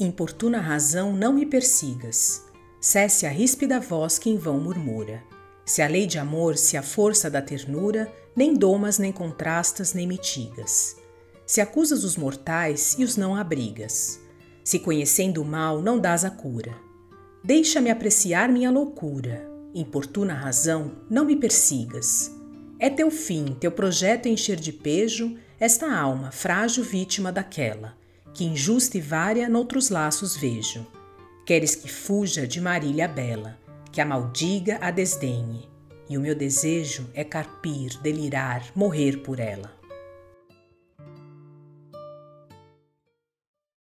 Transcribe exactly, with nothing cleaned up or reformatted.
Importuna razão não me persigas, cesse a ríspida voz que em vão murmura. Se a lei de amor, se a força da ternura, nem domas, nem contrastas, nem mitigas. Se acusas os mortais e os não abrigas. Se conhecendo o mal, não dás a cura. Deixa-me apreciar minha loucura. Importuna razão, não me persigas. É teu fim, teu projeto encher de pejo esta alma, frágil vítima daquela, que injusta e vária noutros laços vejo. Queres que fuja de Marília Bela, que a maldiga, a desdenhe, e o meu desejo é carpir, delirar, morrer por ela.